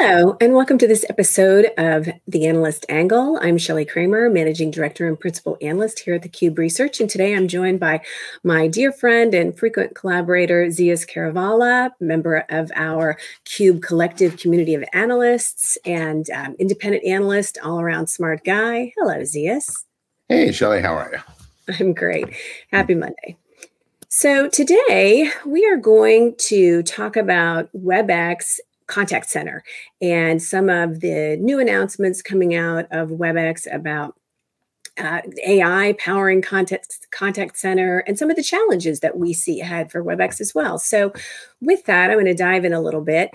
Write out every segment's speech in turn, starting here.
Hello, and welcome to this episode of The Analyst Angle. I'm Shelly Kramer, Managing Director and Principal Analyst here at theCUBE Research. And today I'm joined by my dear friend and frequent collaborator, Zeus Kerravala, member of our CUBE Collective Community of Analysts and independent analyst, all-around smart guy. Hello, Zeus. Hey, Shelly, how are you? I'm great. Happy Monday. So today we are going to talk about Webex Contact Center and some of the new announcements coming out of Webex about AI powering contact center and some of the challenges that we see ahead for Webex as well. So with that, I'm going to dive in a little bit.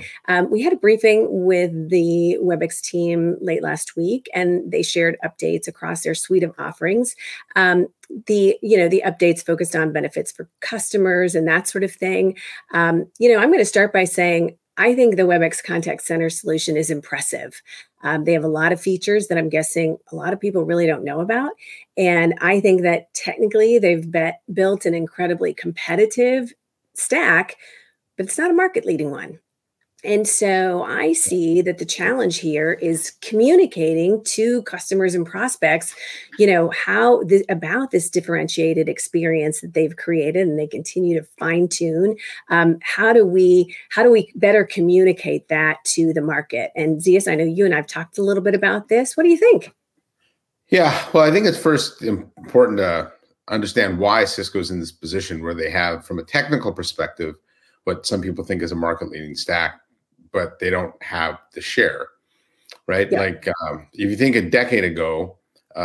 We had a briefing with the Webex team late last week, and they shared updates across their suite of offerings. The updates focused on benefits for customers and that sort of thing. I'm going to start by saying, I think the Webex Contact Center solution is impressive. They have a lot of features that I'm guessing a lot of people really don't know about. And I think that technically they've built an incredibly competitive stack, but it's not a market-leading one. And so I see that the challenge here is communicating to customers and prospects, about this differentiated experience that they've created and they continue to fine tune. How do we better communicate that to the market? And Zeus, I know you and I've talked a little bit about this. What do you think? Yeah, well, I think it's first important to understand why Cisco's in this position where they have, from a technical perspective, what some people think is a market-leading stack, but they don't have the share, right? Yeah. Like if you think a decade ago,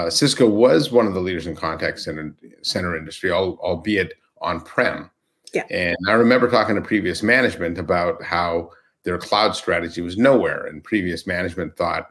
Cisco was one of the leaders in contact center industry, albeit on-prem. Yeah. And I remember talking to previous management about how their cloud strategy was nowhere. And previous management thought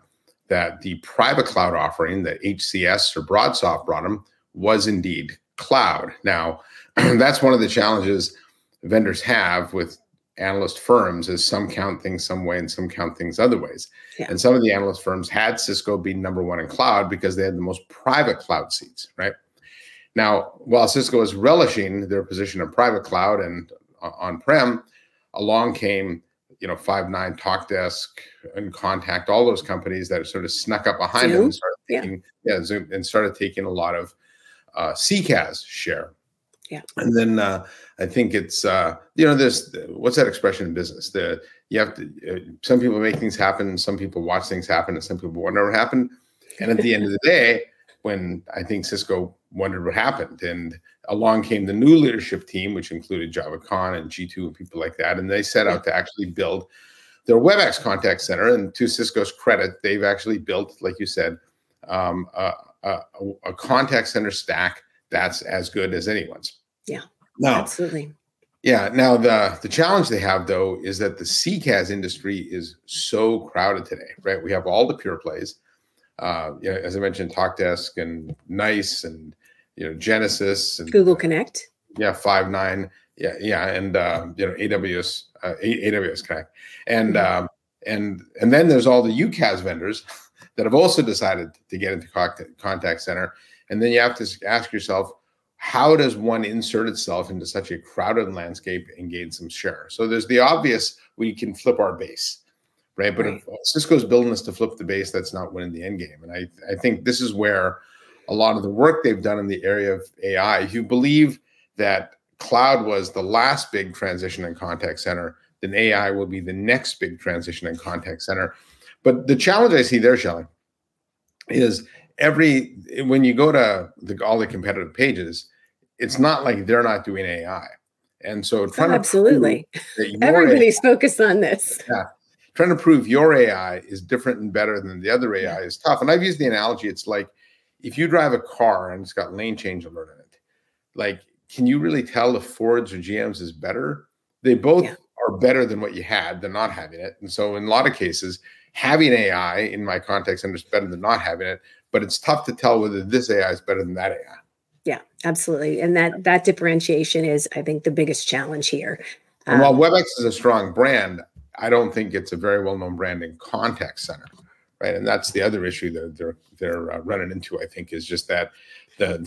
that the private cloud offering that HCS or BroadSoft brought them was indeed cloud. Now, that's one of the challenges vendors have with analyst firms is some count things some way and some count things other ways. Yeah. And some of the analyst firms had Cisco be #1 in cloud because they had the most private cloud seats, right? Now, while Cisco is relishing their position in private cloud and on-prem, along came, Five9, Talkdesk, In Contact, all those companies that sort of snuck up behind Zoom. Them and started taking, Zoom, and started taking a lot of CCaaS share. Yeah. And then I think it's, there's, what's that expression in business? Some people make things happen, some people watch things happen, and some people wonder what happened. And at the end of the day, when I think Cisco wondered what happened, and along came the new leadership team, which included JavaCon and G2 and people like that. And they set out to actually build their Webex Contact Center. And to Cisco's credit, they've actually built, like you said, a contact center stack that's as good as anyone's. Yeah, no, absolutely. Yeah, now the challenge they have, though, is that the CCaaS industry is so crowded today, right? We have all the pure plays. As I mentioned, Talkdesk and Nice and, Genesys. And, Google Connect. Yeah, Five9. Yeah, and, AWS Connect. And, and then there's all the UCaaS vendors that have also decided to get into contact center. And then you have to ask yourself, how does one insert itself into such a crowded landscape and gain some share? So there's the obvious, we can flip our base, right? But right. If Cisco's building us to flip the base, that's not winning the end game. And I think this is where a lot of the work they've done in the area of AI, if you believe that cloud was the last big transition in contact center, then AI will be the next big transition in contact center. But the challenge I see there, Shelly, is when you go to all the competitive pages, it's not like they're not doing AI. And so trying to prove that everybody's focused on this. Yeah, trying to prove your AI is different and better than the other AI is tough. And I've used the analogy, it's like if you drive a car and it's got lane change alert in it, like, can you really tell if Ford's or GM's is better? They both are better than what you had. They're not having it. And so in a lot of cases, having AI in my contact center is better than not having it. But it's tough to tell whether this AI is better than that AI. Yeah, absolutely. And that differentiation is, I think, the biggest challenge here. And while Webex is a strong brand, I don't think it's a very well-known brand in contact center, right? And that's the other issue that they're running into, I think, is just that the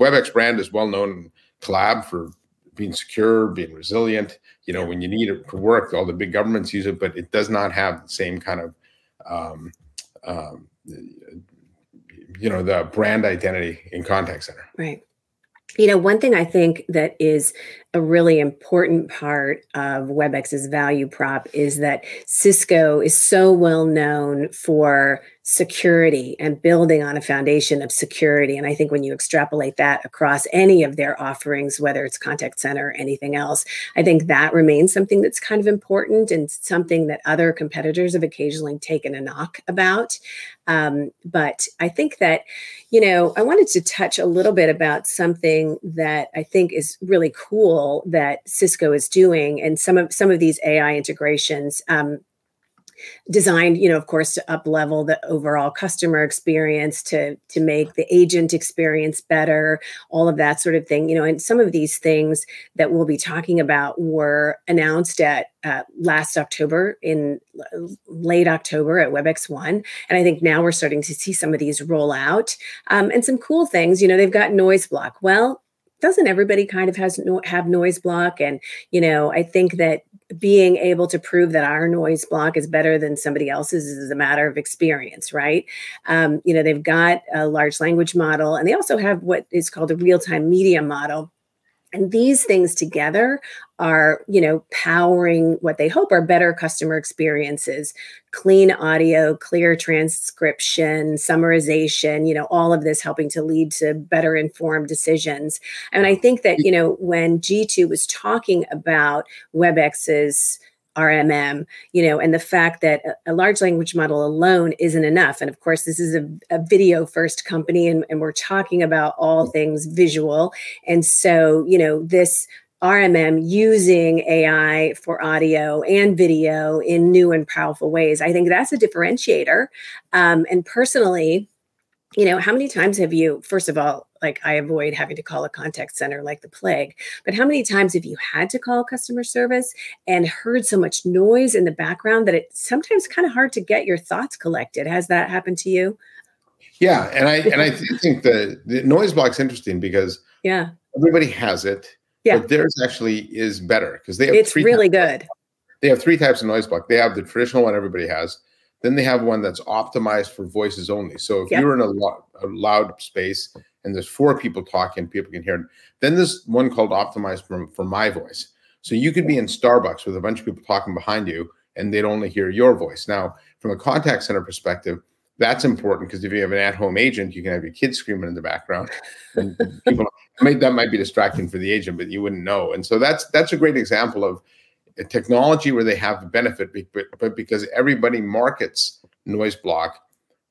Webex brand is well-known in collab for being secure, being resilient. You know, when you need it for work, all the big governments use it, but it does not have the same kind of, you know, the brand identity in contact center. Right. You know, one thing I think that is a really important part of WebEx's value prop is that Cisco is so well known for security and building on a foundation of security. And I think when you extrapolate that across any of their offerings, whether it's contact center or anything else, I think that remains something that's kind of important and something that other competitors have occasionally taken a knock about. But I think that, you know, I wanted to touch a little bit about something that I think is really cool that Cisco is doing, and some of these AI integrations, designed, you know, of course, to up-level the overall customer experience, to make the agent experience better, all of that sort of thing, you know, and some of these things that we'll be talking about were announced at last October, in late October at WebEx One. And I think now we're starting to see some of these roll out and some cool things, you know, they've got noise block. Well, doesn't everybody kind of have noise block? And, you know, I think that being able to prove that our noise block is better than somebody else's is a matter of experience, right? You know, they've got a large language model, and they also have what is called a real-time media model. And these things together are, you know, powering what they hope are better customer experiences, clean audio, clear transcription, summarization, you know, all of this helping to lead to better informed decisions. And I think that, you know, when G2 was talking about WebEx's RMM, you know, and the fact that a large language model alone isn't enough. And of course, this is a video first company, and we're talking about all things visual. And so, you know, this RMM using AI for audio and video in new and powerful ways, I think that's a differentiator. And personally, you know, how many times have you, first of all, like I avoid having to call a contact center like the plague, but how many times have you had to call customer service and heard so much noise in the background that it's sometimes kind of hard to get your thoughts collected? Has that happened to you? Yeah. And I think the noise block's interesting because yeah, everybody has it, yeah, but theirs actually is better because they have it's really good. They have three types of noise block. They have the traditional one everybody has. Then they have one that's optimized for voices only. So if yep, you're in a loud space and there's four people talking, people can hear it. Then there's one called optimized for my voice. So you could be in Starbucks with a bunch of people talking behind you and they'd only hear your voice. Now, from a contact center perspective, that's important because if you have an at-home agent, you can have your kids screaming in the background. And people, that might be distracting for the agent, but you wouldn't know. And so that's a great example of a technology where they have the benefit, but because everybody markets noise block,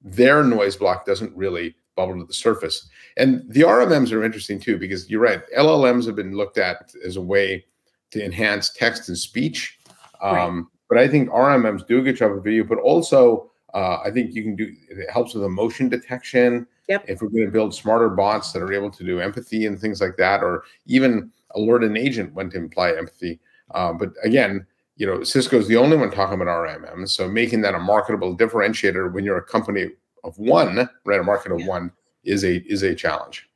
their noise block doesn't really bubble to the surface. And the RMMs are interesting too, because you're right, LLMs have been looked at as a way to enhance text and speech. But I think RMMs do a good job of video, but also I think you can do, it helps with emotion detection. Yep. If we're gonna build smarter bots that are able to do empathy and things like that, or even alert an agent when to imply empathy. But again, you know, Cisco's the only one talking about RMM. So making that a marketable differentiator when you're a company of one, right? A market of one is a challenge.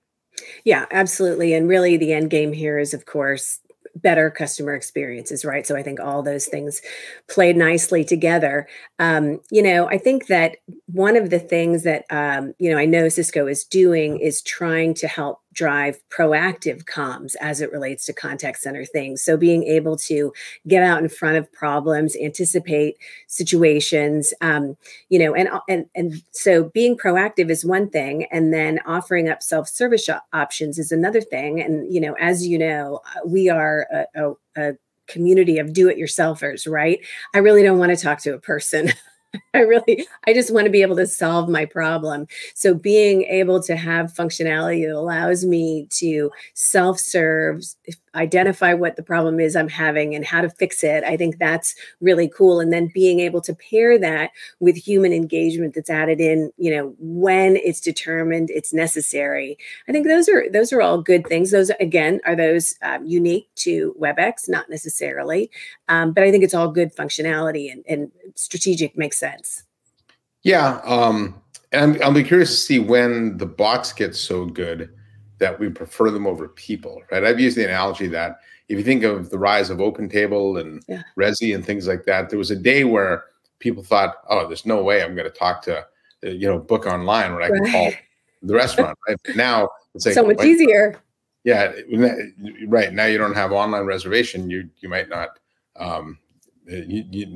Yeah, absolutely. And really the end game here is, of course, better customer experiences, right? So I think all those things played nicely together. You know, I think that one of the things that, you know, I know Cisco is doing is trying to help drive proactive comms as it relates to contact center things. So being able to get out in front of problems, anticipate situations, you know, and so being proactive is one thing, and then offering up self-service options is another thing. And, you know, as you know, we are a community of do-it-yourselfers, right? I really don't want to talk to a person. I just want to be able to solve my problem. So being able to have functionality that allows me to self-serve, identify what the problem is I'm having and how to fix it, I think that's really cool. And then being able to pair that with human engagement that's added in, you know, when it's determined it's necessary. I think those are all good things. Those, again, are those unique to WebEx? Not necessarily, but I think it's all good functionality, and strategic makes sense. Yeah, and I'll be curious to see when the bots get so good that we prefer them over people, right? I've used the analogy that if you think of the rise of OpenTable and Resy and things like that, there was a day where people thought, oh, there's no way I'm going to talk to, you know, book online when I can call the restaurant. Right? Now it's like so much easier. Yeah, right. Now you don't have online reservation. You might not.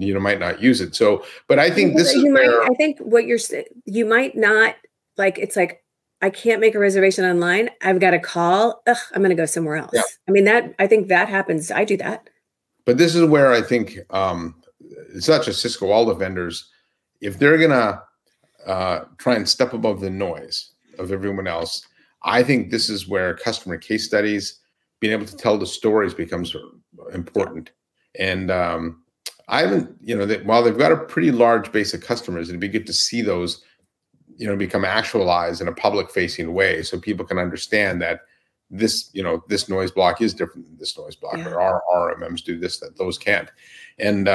You might not use it. So, but I think this is where I think what you're saying, you might not like. It's like, I can't make a reservation online. I've got a call. Ugh, I'm going to go somewhere else. Yeah. I mean, I think that happens. I do that. But this is where I think it's not just Cisco. All the vendors, if they're going to try and step above the noise of everyone else, I think this is where customer case studies, being able to tell the stories, becomes important. And I haven't, you know, while they've got a pretty large base of customers, it'd be good to see those, you know, become actualized in a public-facing way, so people can understand that this, you know, this noise block is different than this noise block, or our RMMs do this that those can't. And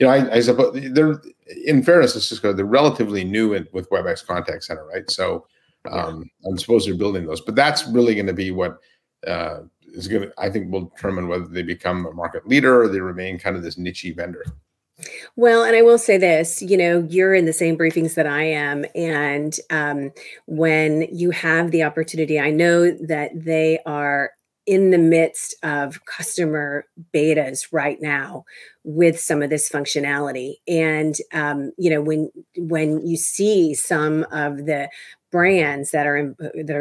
you know, I suppose they're, in fairness to Cisco, they're relatively new with Webex Contact Center, right? So I'm supposed to be building those, but that's really going to be what is going to, I think, will determine whether they become a market leader or they remain kind of this niche-y vendor. Well, and I will say this, you know, you're in the same briefings that I am. And when you have the opportunity, I know that they are in the midst of customer betas right now with some of this functionality. And, you know, when you see some of the brands that are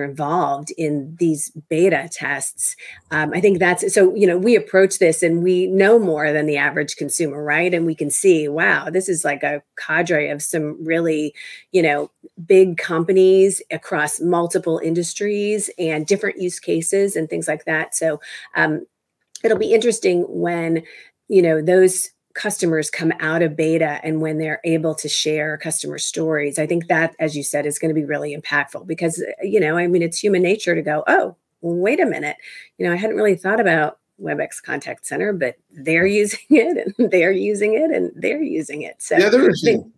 involved in these beta tests, I think that's, so, you know, we approach this and we know more than the average consumer, right? And we can see, wow, this is like a cadre of some really, you know, big companies across multiple industries and different use cases and things like that. So it'll be interesting when, you know, those customers come out of beta and when they're able to share customer stories. I think that, as you said, is going to be really impactful because, you know, I mean, it's human nature to go, oh, well, wait a minute. You know, I hadn't really thought about Webex Contact Center, but they're using it and they're using it and they're using it. So the other thing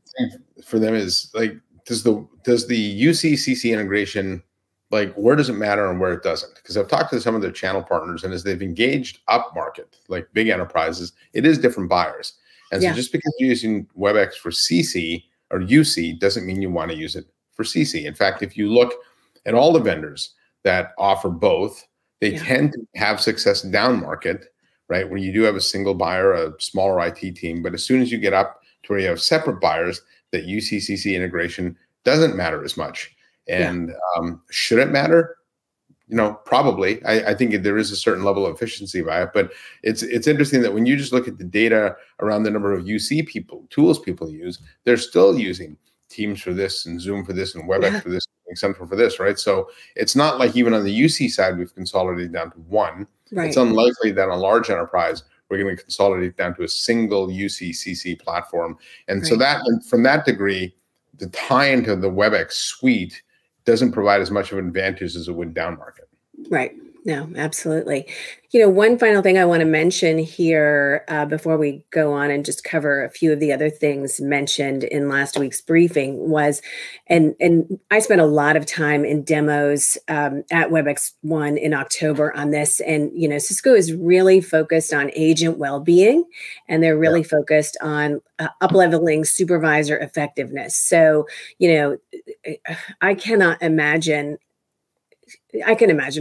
for them is like, does the UC-CC integration, like, where does it matter and where it doesn't? Because I've talked to some of their channel partners, and as they've engaged up market, like big enterprises, it is different buyers. And so just because you're using Webex for CC or UC doesn't mean you want to use it for CC. In fact, if you look at all the vendors that offer both, they tend to have success down market, right? Where you do have a single buyer, a smaller IT team. But as soon as you get up to where you have separate buyers, that UC-CC integration doesn't matter as much. And should it matter? You know, probably. I think there is a certain level of efficiency by it, but it's interesting that when you just look at the data around the number of UC people, tools people use, they're still using Teams for this and Zoom for this and WebEx for this and Central for this, right? So it's not like even on the UC side, we've consolidated down to one. Right. It's unlikely that a large enterprise, we're going to consolidate down to a single UC-CC platform. And so that, from that degree, the tie into the WebEx suite doesn't provide as much of an advantage as it would down market. Right. No, absolutely. You know, one final thing I want to mention here before we go on and just cover a few of the other things mentioned in last week's briefing was, and I spent a lot of time in demos at WebEx One in October on this. And, you know, Cisco is really focused on agent well-being, and they're really focused on up-leveling supervisor effectiveness. So, you know, I can imagine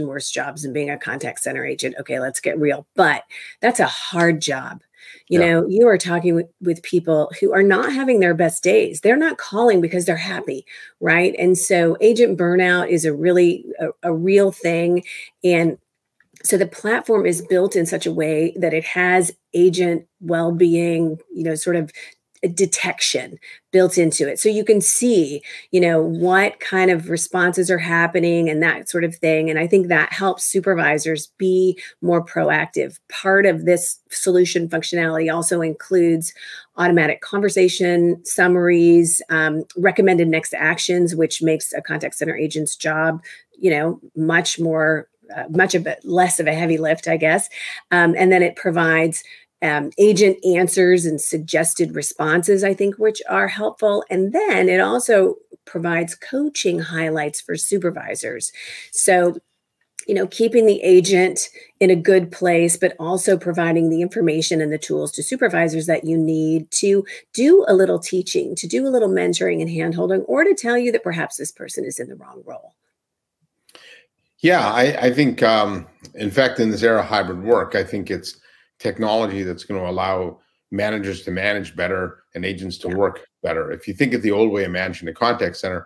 worse jobs than being a contact center agent. Okay, let's get real. But that's a hard job. You know, you are talking with people who are not having their best days. They're not calling because they're happy, right? And so agent burnout is a really a real thing. And so the platform is built in such a way that it has agent well-being, you know, sort of detection built into it. So you can see, you know, what kind of responses are happening and that sort of thing. And I think that helps supervisors be more proactive. Part of this solution functionality also includes automatic conversation summaries, recommended next actions, which makes a contact center agent's job, you know, much more, much of it less of a heavy lift, I guess. And then it provides agent answers and suggested responses, I think, which are helpful. And then it also provides coaching highlights for supervisors. So you know, keeping the agent in a good place, but also providing the information and the tools to supervisors that you need to do a little teaching, to do a little mentoring and handholding, or to tell you that perhaps this person is in the wrong role. Yeah, I think, in fact, in this era of hybrid work, I think it's technology that's going to allow managers to manage better and agents to work better. If you think of the old way of managing a contact center,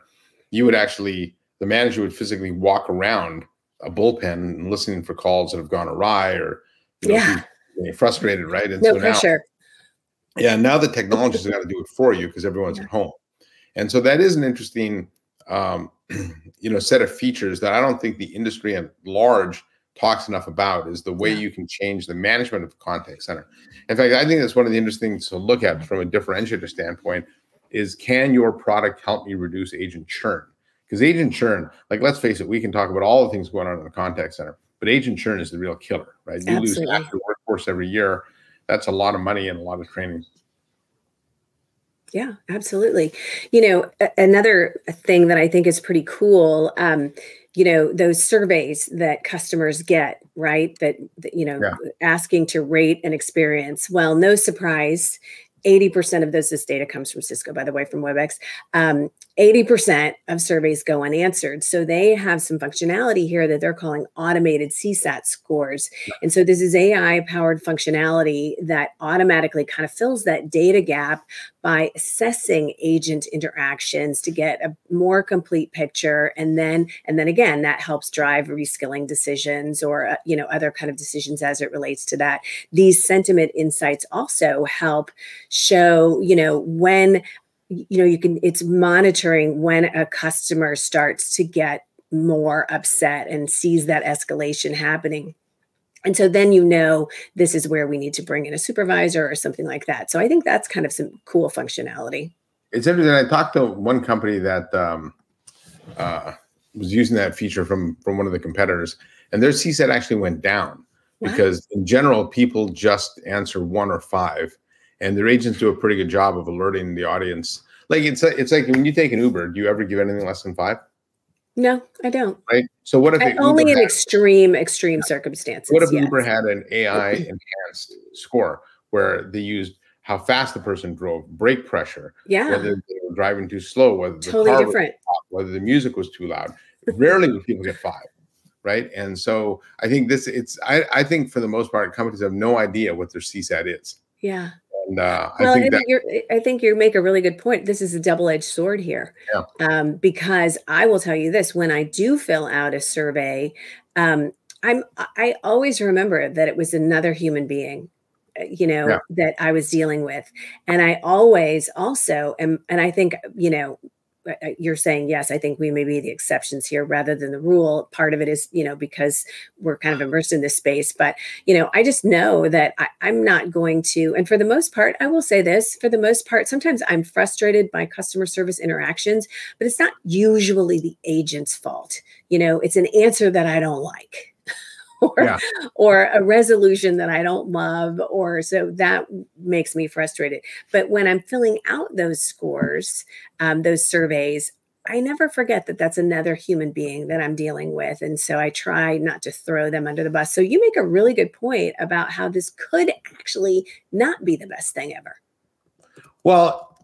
you would actually, the manager would physically walk around a bullpen and listening for calls that have gone awry or frustrated, right? And no pressure. Now, now the technology's got to do it for you because everyone's at home. And so that is an interesting set of features that I don't think the industry at large talks enough about, is the way you can change the management of the contact center. In fact, I think that's one of the interesting things to look at from a differentiator standpoint is, can your product help me reduce agent churn? Because agent churn, like, let's face it, we can talk about all the things going on in the contact center, but agent churn is the real killer, right? You lose half your workforce every year. That's a lot of money and a lot of training. Yeah, absolutely. You know, another thing that I think is pretty cool, you know, those surveys that customers get, right? That you know, asking to rate an experience. Well, no surprise, 80% of this data comes from Cisco, by the way, from Webex. 80% of surveys go unanswered. So they have some functionality here that they're calling automated CSAT scores. And so this is AI-powered functionality that automatically kind of fills that data gap by assessing agent interactions to get a more complete picture. And then again, that helps drive reskilling decisions or you know, other kind of decisions as it relates to that. These sentiment insights also help show, you know, when, you know, you can, it's monitoring when a customer starts to get more upset and sees that escalation happening. And so then, you know, this is where we need to bring in a supervisor or something like that. So I think that's kind of some cool functionality. It's interesting. I talked to one company that was using that feature from one of the competitors, and their CSAT actually went down because in general, people just answer 1 or 5. And their agents do a pretty good job of alerting the audience. Like, it's like when you take an Uber, do you ever give anything less than 5? No, I don't. Right. So what if only in extreme circumstances? What if Uber had an AI enhanced score where they used how fast the person drove, brake pressure, whether they were driving too slow, whether the car was hot, whether the music was too loud? Rarely would people get 5. Right. And so I think this, I think for the most part, companies have no idea what their CSAT is. Yeah. And, well, I think you make a really good point. This is a double-edged sword here, because I will tell you this: when I do fill out a survey, I always remember that it was another human being, you know, that I was dealing with, and I always also am. And I think, you know, you're saying, yes, I think we may be the exceptions here rather than the rule. Part of it is, you know, because we're kind of immersed in this space, but, you know, I just know that I'm not going to, and for the most part, I will say this, for the most part, sometimes I'm frustrated by customer service interactions, but it's not usually the agent's fault. You know, it's an answer that I don't like or a resolution that I don't love, or so that makes me frustrated. But when I'm filling out those scores, those surveys, I never forget that that's another human being that I'm dealing with. And so I try not to throw them under the bus. So you make a really good point about how this could actually not be the best thing ever. Well,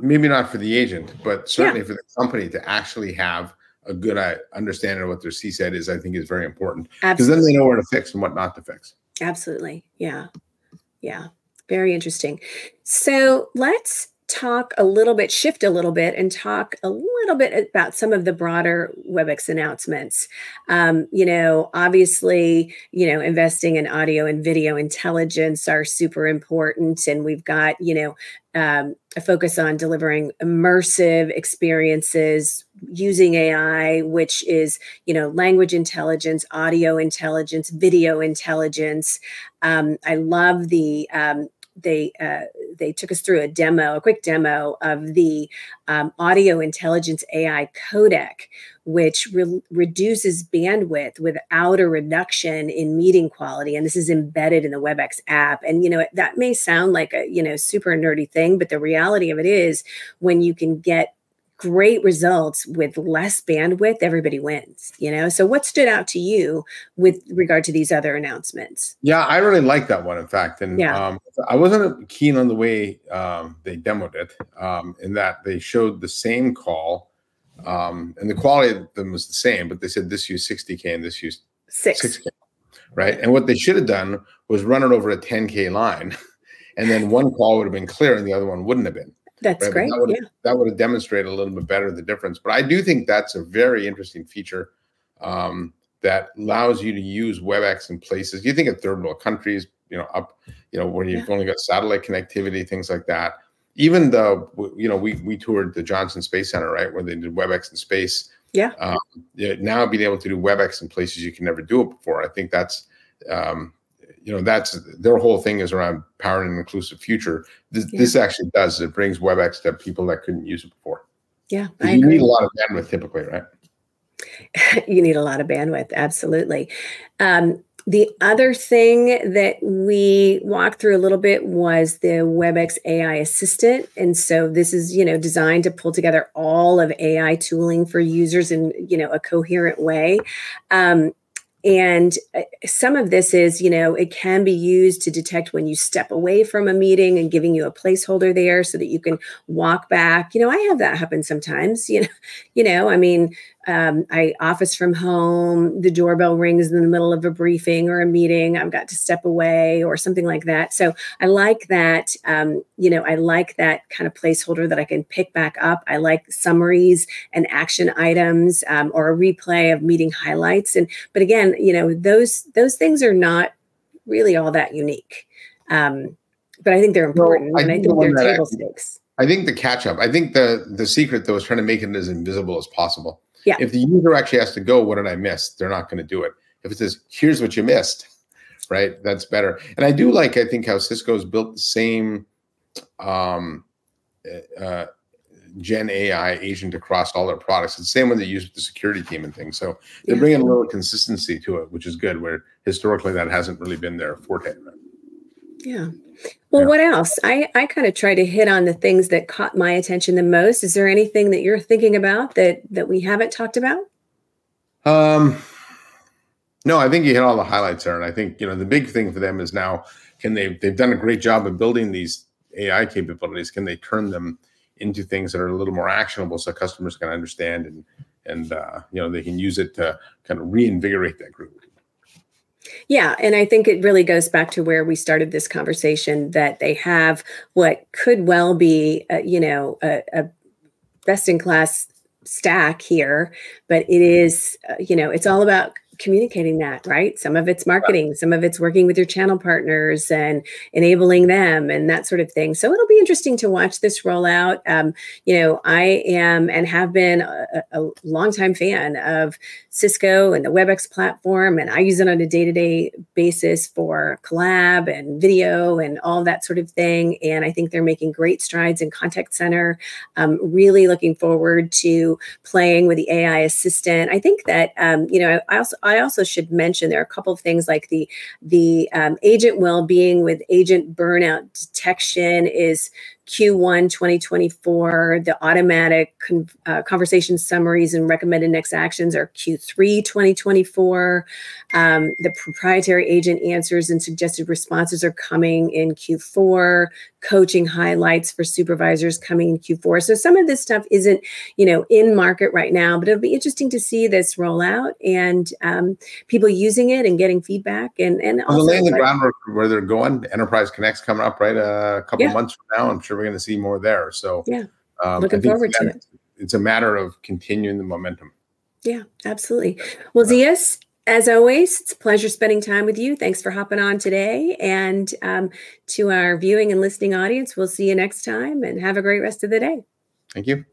maybe not for the agent, but certainly for the company to actually have a good understanding of what their CSAT is, I think, is very important. Because then they know where to fix and what not to fix. Absolutely. Yeah. Yeah. Very interesting. So let's talk a little bit, shift a little bit, and talk a little bit about some of the broader WebEx announcements. You know, obviously, you know, investing in audio and video intelligence are super important. And we've got, you know, a focus on delivering immersive experiences using AI, which is, you know, language intelligence, audio intelligence, video intelligence. I love the, they took us through a quick demo of the audio intelligence AI codec, which reduces bandwidth without a reduction in meeting quality. And this is embedded in the WebEx app. And, you know, that may sound like a, you know, super nerdy thing, but the reality of it is when you can get great results with less bandwidth, everybody wins, you know? So what stood out to you with regard to these other announcements? Yeah, I really like that one, in fact. And I wasn't keen on the way they demoed it, in that they showed the same call, and the quality of them was the same, but they said this used 60K and this used 6K, right? And what they should have done was run it over a 10K line, and then one call would have been clear and the other one wouldn't have been. That's right? Great. That would have demonstrated a little bit better the difference. But I do think that's a very interesting feature that allows you to use WebEx in places. You think of third world countries, you know, where you've only got satellite connectivity, things like that. Even the, you know, we toured the Johnson Space Center, right, where they did WebEx in space. Yeah. Now being able to do WebEx in places you can never do it before. I think that's, you know, that's their whole thing is around powering an inclusive future. This actually does. It brings WebEx to people that couldn't use it before. Yeah, I agree. You need a lot of bandwidth typically, right? You need a lot of bandwidth, absolutely. The other thing that we walked through a little bit was the WebEx AI Assistant. And so this is, you know, designed to pull together all of AI tooling for users in, you know, a coherent way. And some of this is, you know, it can be used to detect when you step away from a meeting and giving you a placeholder there so that you can walk back. You know, I have that happen sometimes, you know, I mean, I office from home, the doorbell rings in the middle of a briefing or a meeting, I've got to step away or something like that. So I like that, you know, I like that kind of placeholder that I can pick back up. I like summaries and action items, or a replay of meeting highlights. But again, you know, those things are not really all that unique. But I think they're important, and I think they're table stakes. I think the catch up, I think the secret though is trying to make it as invisible as possible. Yeah. If the user actually has to go, what did I miss? They're not going to do it. If it says, here's what you missed, right? That's better. And I do like, I think, how Cisco's built the same Gen AI agent across all their products. It's the same one they use with the security team and things. So they're bringing a little consistency to it, which is good, where historically that hasn't really been their forte. Yeah. Well, what else? I kind of try to hit on the things that caught my attention the most. Is there anything that you're thinking about that we haven't talked about? No, I think you hit all the highlights there. And I think, you know, the big thing for them is now, they've done a great job of building these AI capabilities. Can they turn them into things that are a little more actionable so customers can understand and you know, they can use it to kind of reinvigorate that group? Yeah, and I think it really goes back to where we started this conversation, that they have what could well be, you know, a best-in-class stack here, but it is, you know, it's all about communicating that, right? Some of it's marketing, some of it's working with your channel partners and enabling them and that sort of thing. So it'll be interesting to watch this roll out. You know, I am and have been a longtime fan of Cisco and the WebEx platform, and I use it on a day-to-day basis for collab and video and all that sort of thing. And I think they're making great strides in Contact Center. Really looking forward to playing with the AI assistant. I think that, you know, I also should mention there are a couple of things like the agent well-being with agent burnout detection is Q1 2024. The automatic conversation summaries and recommended next actions are Q3 2024. The proprietary agent answers and suggested responses are coming in Q4. Coaching highlights for supervisors coming in Q4. So some of this stuff isn't, you know, in market right now, but it'll be interesting to see this roll out and people using it and getting feedback and also laying the groundwork where they're going. Enterprise Connect's coming up, right? A couple of months from now, I'm sure we're going to see more there. So yeah, looking forward to it. It's a matter of continuing the momentum. Yeah, absolutely. Well, Zeus, as always, it's a pleasure spending time with you. Thanks for hopping on today. And to our viewing and listening audience, we'll see you next time and have a great rest of the day. Thank you.